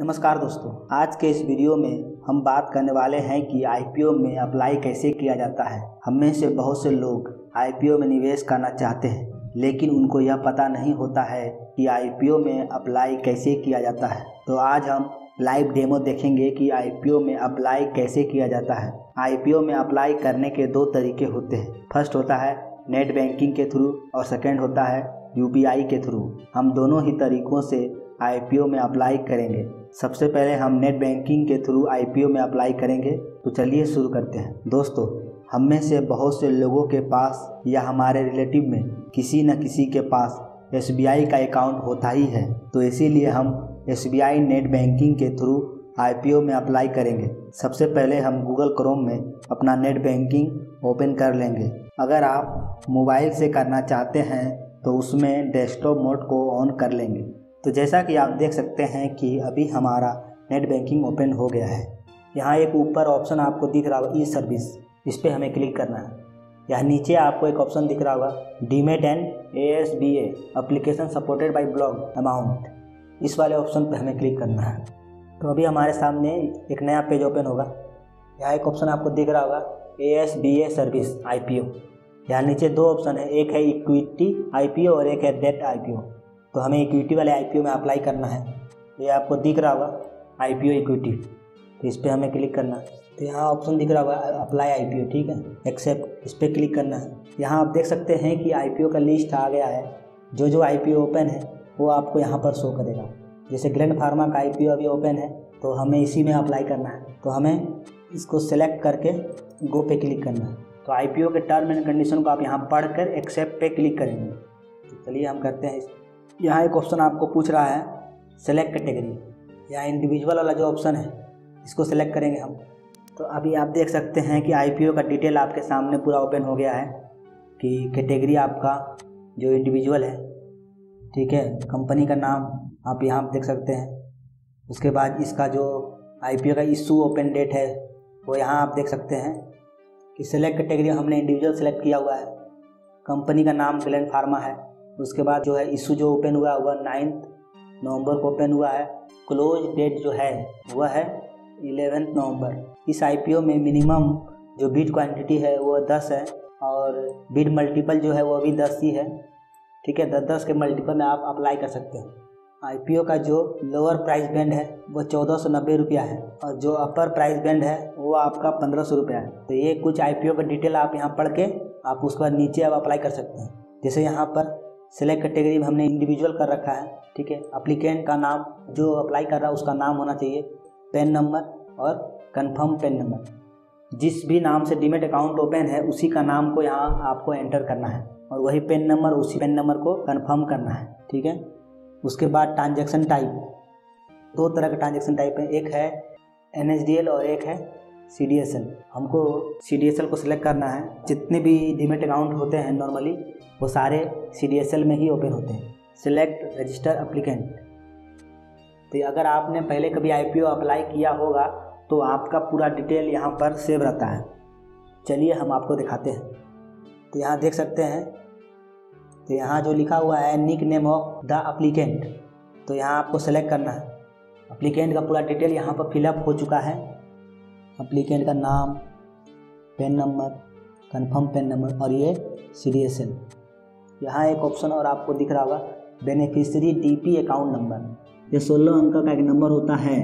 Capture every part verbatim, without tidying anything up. नमस्कार दोस्तों, आज के इस वीडियो में हम बात करने वाले हैं कि आईपीओ में अप्लाई कैसे किया जाता है। हम में से बहुत से लोग आईपीओ में निवेश करना चाहते हैं, लेकिन उनको यह पता नहीं होता है कि आईपीओ में अप्लाई कैसे किया जाता है। तो आज हम लाइव डेमो देखेंगे कि आईपीओ में अप्लाई कैसे किया जाता है। आईपीओ में अप्लाई करने के दो तरीके होते हैं। फर्स्ट होता है नेट बैंकिंग के थ्रू और सेकेंड होता है यूपीआई के थ्रू। हम दोनों ही तरीकों से आईपीओ में अप्लाई करेंगे। सबसे पहले हम नेट बैंकिंग के थ्रू आईपीओ में अप्लाई करेंगे। तो चलिए शुरू करते हैं। दोस्तों, हम में से बहुत से लोगों के पास या हमारे रिलेटिव में किसी न किसी के पास एसबीआई का अकाउंट होता ही है, तो इसीलिए हम एसबीआई नेट बैंकिंग के थ्रू आईपीओ में अप्लाई करेंगे। सबसे पहले हम गूगल क्रोम में अपना नेट बैंकिंग ओपन कर लेंगे। अगर आप मोबाइल से करना चाहते हैं तो उसमें डेस्कटॉप मोड को ऑन कर लेंगे। तो जैसा कि आप देख सकते हैं कि अभी हमारा नेट बैंकिंग ओपन हो गया है। यहाँ एक ऊपर ऑप्शन आपको दिख रहा होगा ई सर्विस, इस पर हमें क्लिक करना है। यहाँ नीचे आपको एक ऑप्शन दिख रहा होगा demat and SBA application supported by blog amount, इस वाले ऑप्शन पर हमें क्लिक करना है। तो अभी हमारे सामने एक नया पेज ओपन होगा। यहाँ एक ऑप्शन आपको दिख रहा होगा एसबीए सर्विस आईपीओ। यहाँ नीचे दो ऑप्शन है, एक है इक्विटी आईपीओ और एक है डेट आईपीओ। तो हमें इक्विटी वाले आईपीओ में अप्लाई करना है। ये आपको दिख रहा होगा आईपीओ इक्विटी, तो इस पर हमें क्लिक करना है। तो यहाँ ऑप्शन दिख रहा होगा अप्लाई आईपीओ, ठीक है, एक्सेप्ट, इस पर क्लिक करना है। यहाँ आप देख सकते हैं कि आईपीओ का लिस्ट आ गया है। जो जो आईपीओ ओपन है वो आपको यहाँ पर शो करेगा। जैसे ग्लैंड फार्मा का आईपीओ अभी ओपन है, तो हमें इसी में अप्लाई करना है। तो हमें इसको सेलेक्ट करके गो पे क्लिक करना है। तो आईपीओ के टर्म एंड कंडीशन को आप यहाँ पढ़ कर एक्सेप्ट पे क्लिक करेंगे। तो चलिए हम करते हैं। यहाँ एक ऑप्शन आपको पूछ रहा है सेलेक्ट कैटेगरी, यहाँ इंडिविजुअल वाला जो ऑप्शन है इसको सेलेक्ट करेंगे हम। तो अभी आप देख सकते हैं कि आईपीओ का डिटेल आपके सामने पूरा ओपन हो गया है कि कैटेगरी आपका जो इंडिविजुअल है, ठीक है, कंपनी का नाम आप यहाँ देख सकते हैं। उसके बाद इसका जो आईपीओ का इशू ओपन डेट है वो यहाँ आप देख सकते हैं कि सेलेक्ट कैटेगरी हमने इंडिविजुअल सेलेक्ट किया हुआ है। कंपनी का नाम ग्लैन फार्मा है। उसके बाद जो है इशू जो ओपन हुआ हुआ नाइन्थ नवंबर को ओपन हुआ है। क्लोज डेट जो है वह है इलेवेंथ नवंबर। इस आईपीओ में मिनिमम जो बिड क्वांटिटी है वो दस है और बिड मल्टीपल जो है वो भी दस ही है, ठीक है। दस दस के मल्टीपल में आप अप्लाई कर सकते हैं। आईपीओ का जो लोअर प्राइस बैंड है वो चौदह सौ नब्बे रुपया है और जो अपर प्राइस बैंड है वो आपका पंद्रह सौ रुपया है। तो ये कुछ आईपीओ का डिटेल आप यहाँ पढ़ के आप उसके बाद नीचे आप अप्लाई कर सकते हैं। जैसे यहाँ पर सेलेक्ट कैटेगरी में हमने इंडिविजुअल कर रखा है, ठीक है। अप्लीकेंट का नाम, जो अप्लाई कर रहा है उसका नाम होना चाहिए, पैन नंबर और कंफर्म पैन नंबर। जिस भी नाम से डीमेट अकाउंट ओपन है उसी का नाम को यहाँ आपको एंटर करना है और वही पैन नंबर, उसी पैन नंबर को कंफर्म करना है, ठीक है। उसके बाद ट्रांजेक्शन टाइप, दो तरह के ट्रांजेक्शन टाइप है, एक है एनएसडीएल और एक है सीडीएसएल। हमको सीडीएसएल को सिलेक्ट करना है। जितने भी डीमेट अकाउंट होते हैं नॉर्मली वो सारे सीडीएसएल में ही ओपन होते हैं। सिलेक्ट रजिस्टर एप्लीकेंट, तो अगर आपने पहले कभी आईपीओ अप्लाई किया होगा तो आपका पूरा डिटेल यहाँ पर सेव रहता है। चलिए हम आपको दिखाते हैं। तो यहाँ देख सकते हैं, तो यहाँ जो लिखा हुआ है nick name of the applicant, तो यहाँ आपको सेलेक्ट करना है। एप्लीकेंट का पूरा डिटेल यहाँ पर फिलअप हो चुका है, एप्लीकेंट का नाम, PAN number, confirm PAN number और ये सीडीएसएल। यहाँ एक ऑप्शन और आपको दिख रहा होगा बेनिफिशियरी डीपी अकाउंट नंबर, ये सोलह अंक का एक नंबर होता है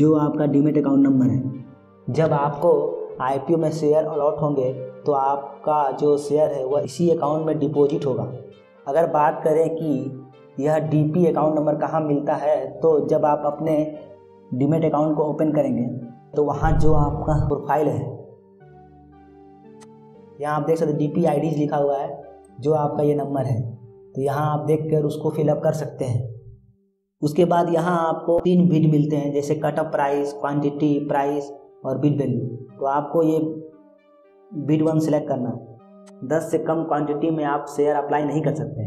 जो आपका डीमेट अकाउंट नंबर है। जब आपको आईपीओ में शेयर अलॉट होंगे तो आपका जो शेयर है वह इसी अकाउंट में डिपॉजिट होगा। अगर बात करें कि यह डीपी अकाउंट नंबर कहाँ मिलता है, तो जब आप अपने डीमेट अकाउंट को ओपन करेंगे तो वहाँ जो आपका प्रोफाइल है, यहाँ आप देख सकते डी पी आई डीज लिखा हुआ है, जो आपका ये नंबर है, तो यहाँ आप देख कर उसको फिलअप कर सकते हैं। उसके बाद यहाँ आपको तीन बिड मिलते हैं, जैसे cut off price, quantity, price और बिड वैल्यू। तो आपको ये बिड वन सेलेक्ट करना है। दस से कम क्वांटिटी में आप शेयर अप्लाई नहीं कर सकते।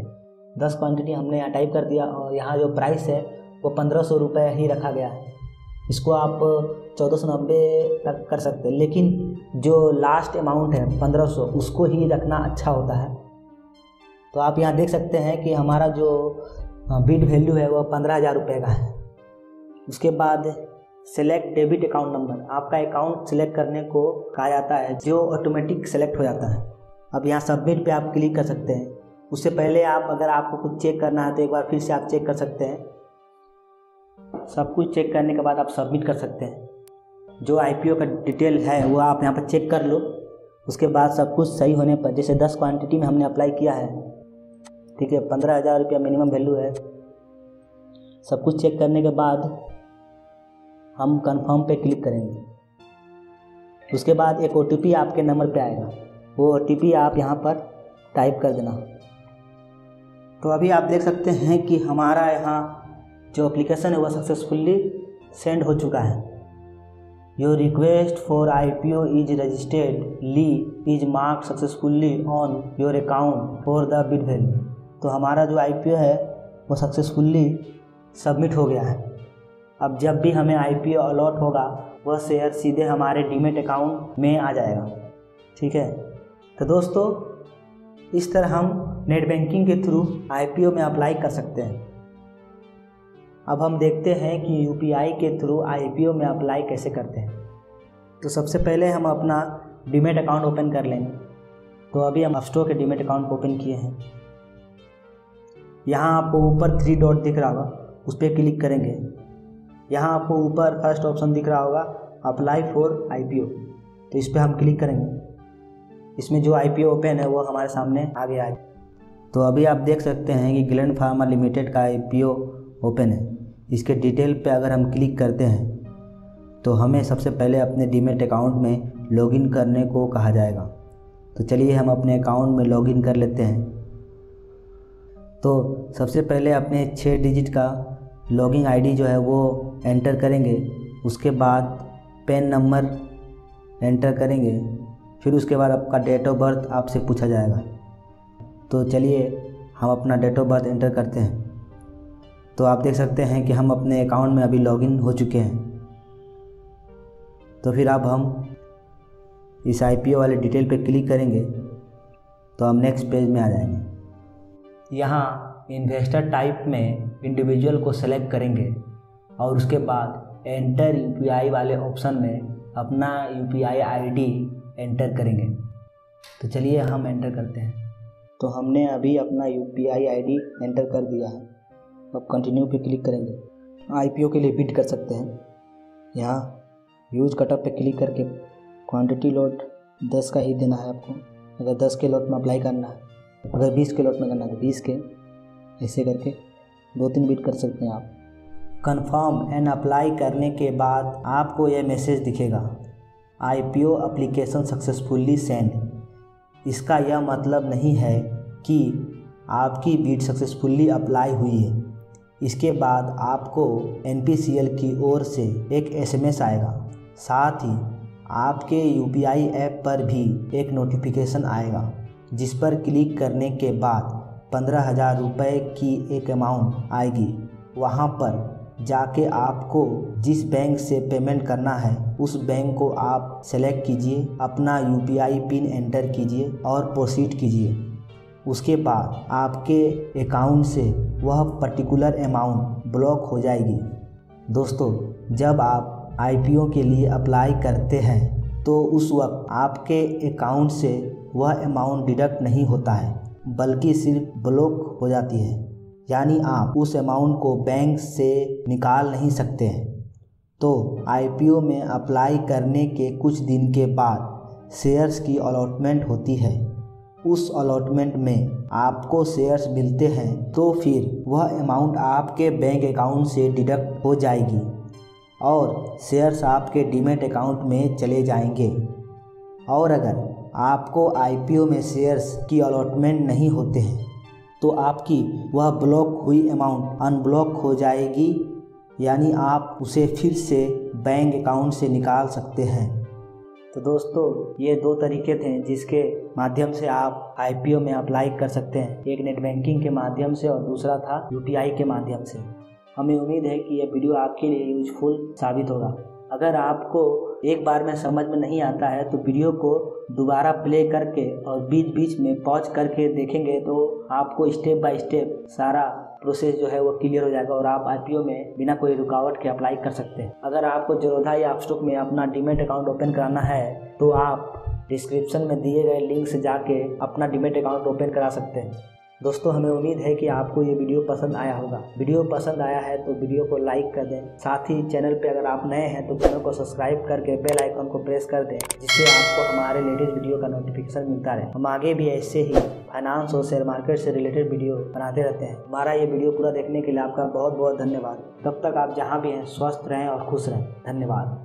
दस क्वांटिटी हमने यहाँ टाइप कर दिया और यहाँ जो प्राइस है वो पंद्रह सौ रुपये ही रखा गया है। इसको आप चौदह सौ नब्बे तक कर सकते हैं, लेकिन जो लास्ट अमाउंट है पंद्रह सौ, उसको ही रखना अच्छा होता है। तो आप यहाँ देख सकते हैं कि हमारा जो बिड वैल्यू है वो पंद्रह हज़ार रुपये का है। उसके बाद सेलेक्ट डेबिट अकाउंट नंबर, आपका अकाउंट सेलेक्ट करने को कहा जाता है जो ऑटोमेटिक सेलेक्ट हो जाता है। अब यहाँ सबमिट पे आप क्लिक कर सकते हैं। उससे पहले आप अगर आपको कुछ चेक करना है तो एक बार फिर से आप चेक कर सकते हैं। सब कुछ चेक करने के बाद आप सबमिट कर सकते हैं। जो आईपीओ का डिटेल है वो आप यहाँ पर चेक कर लो। उसके बाद सब कुछ सही होने पर, जैसे दस क्वान्टिटी में हमने अप्लाई किया है, ठीक है, पंद्रह हज़ार रुपया मिनिमम वैल्यू है। सब कुछ चेक करने के बाद हम कंफर्म पे क्लिक करेंगे। उसके बाद एक ओटीपी आपके नंबर पे आएगा, वो ओटीपी आप यहाँ पर टाइप कर देना। तो अभी आप देख सकते हैं कि हमारा यहाँ जो एप्लीकेशन है वह सक्सेसफुली सेंड हो चुका है। Your request for IPO is registered lien is marked successfully on your account for the bid value. तो हमारा जो आईपीओ है वो सक्सेसफुली सबमिट हो गया है। अब जब भी हमें आईपीओ अलॉट होगा वह शेयर सीधे हमारे डीमेट अकाउंट में आ जाएगा, ठीक है। तो दोस्तों, इस तरह हम नेट बैंकिंग के थ्रू आईपीओ में अप्लाई कर सकते हैं। अब हम देखते हैं कि यूपीआई के थ्रू आईपीओ में अप्लाई कैसे करते हैं। तो सबसे पहले हम अपना डीमेट अकाउंट ओपन कर लेंगे। तो अभी हम अपस्टो के डीमेट अकाउंट ओपन किए हैं। यहाँ आपको ऊपर थ्री डॉट दिख रहा होगा, उस पर क्लिक करेंगे। यहाँ आपको ऊपर फर्स्ट ऑप्शन दिख रहा होगा अप्लाई फॉर आईपीओ, तो इस पर हम क्लिक करेंगे। इसमें जो आईपीओ ओपन है वो हमारे सामने आ गया है। तो अभी आप देख सकते हैं कि ग्लैन फार्मा लिमिटेड का आईपीओ ओपन है। इसके डिटेल पे अगर हम क्लिक करते हैं तो हमें सबसे पहले अपने डीमेट अकाउंट में लॉगिन करने को कहा जाएगा। तो चलिए हम अपने अकाउंट में लॉगिन कर लेते हैं। तो सबसे पहले अपने छः डिजिट का लॉगिन आईडी जो है वो एंटर करेंगे। उसके बाद पैन नंबर एंटर करेंगे। फिर उसके बाद आपका डेट ऑफ बर्थ आपसे पूछा जाएगा। तो चलिए हम अपना डेट ऑफ बर्थ एंटर करते हैं। तो आप देख सकते हैं कि हम अपने अकाउंट में अभी लॉगिन हो चुके हैं। तो फिर अब हम इस आईपीओ वाले डिटेल पे क्लिक करेंगे तो हम नेक्स्ट पेज में आ जाएंगे। यहाँ इन्वेस्टर टाइप में इंडिविजुअल को सेलेक्ट करेंगे और उसके बाद एंटर यूपीआई वाले ऑप्शन में अपना यूपीआई आईडी एंटर करेंगे। तो चलिए हम एंटर करते हैं। तो हमने अभी अपना यूपीआई आईडी एंटर कर दिया है। अब कंटिन्यू पे क्लिक करेंगे। आईपीओ के लिए बिड कर सकते हैं। यहाँ यूज कटअप पे क्लिक करके क्वांटिटी लॉट दस का ही देना है आपको। अगर दस के लॉट में अप्लाई करना है, अगर बीस के लॉट में करना है तो बीस के, ऐसे करके दो तीन बिड कर सकते हैं आप। कंफर्म एंड अप्लाई करने के बाद आपको यह मैसेज दिखेगा आईपीओ एप्लीकेशन सक्सेसफुली सेंड। इसका यह मतलब नहीं है कि आपकी बिड सक्सेसफुली अप्लाई हुई है। इसके बाद आपको एनपीसीएल की ओर से एक एसएमएस आएगा। साथ ही आपके यूपीआई ऐप पर भी एक नोटिफिकेशन आएगा, जिस पर क्लिक करने के बाद पंद्रह हज़ार रुपये की एक अमाउंट आएगी। वहाँ पर जाके आपको जिस बैंक से पेमेंट करना है उस बैंक को आप सेलेक्ट कीजिए, अपना यूपीआई पिन एंटर कीजिए और प्रोसीड कीजिए। उसके बाद आपके अकाउंट से वह पर्टिकुलर अमाउंट ब्लॉक हो जाएगी। दोस्तों, जब आप आईपीओ के लिए अप्लाई करते हैं तो उस वक्त आपके अकाउंट से वह अमाउंट डिडक्ट नहीं होता है, बल्कि सिर्फ ब्लॉक हो जाती है। यानी आप उस अमाउंट को बैंक से निकाल नहीं सकते हैं। तो आईपीओ में अप्लाई करने के कुछ दिन के बाद शेयर्स की अलॉटमेंट होती है। उस अलॉटमेंट में आपको शेयर्स मिलते हैं तो फिर वह अमाउंट आपके बैंक अकाउंट से डिडक्ट हो जाएगी और शेयर्स आपके डीमेट अकाउंट में चले जाएंगे। और अगर आपको आईपीओ में शेयर्स की अलॉटमेंट नहीं होते हैं तो आपकी वह ब्लॉक हुई अमाउंट अनब्लॉक हो जाएगी, यानी आप उसे फिर से बैंक अकाउंट से निकाल सकते हैं। तो दोस्तों, ये दो तरीके थे जिसके माध्यम से आप आईपीओ में अप्लाई कर सकते हैं। एक नेट बैंकिंग के माध्यम से और दूसरा था यूपीआई के माध्यम से। हमें उम्मीद है कि यह वीडियो आपके लिए यूजफुल साबित होगा। अगर आपको एक बार में समझ में नहीं आता है तो वीडियो को दोबारा प्ले करके और बीच बीच में पॉज करके देखेंगे तो आपको स्टेप बाय स्टेप सारा प्रोसेस जो है वो क्लियर हो जाएगा और आप आईपीओ में बिना कोई रुकावट के अप्लाई कर सकते हैं। अगर आपको ज़ेरोधा या अपस्टॉक में अपना डीमेट अकाउंट ओपन कराना है तो आप डिस्क्रिप्शन में दिए गए लिंक से जाके अपना डीमेट अकाउंट ओपन करा सकते हैं। दोस्तों, हमें उम्मीद है कि आपको ये वीडियो पसंद आया होगा। वीडियो पसंद आया है तो वीडियो को लाइक कर दें। साथ ही चैनल पे अगर आप नए हैं तो चैनल को सब्सक्राइब करके बेल आइकन को प्रेस कर दें, जिससे आपको हमारे लेटेस्ट वीडियो का नोटिफिकेशन मिलता रहे। हम आगे भी ऐसे ही फाइनेंस और शेयर मार्केट से रिलेटेड वीडियो बनाते रहते हैं। हमारा ये वीडियो पूरा देखने के लिए आपका बहुत बहुत धन्यवाद। तब तक आप जहाँ भी हैं स्वस्थ रहें और खुश रहें। धन्यवाद।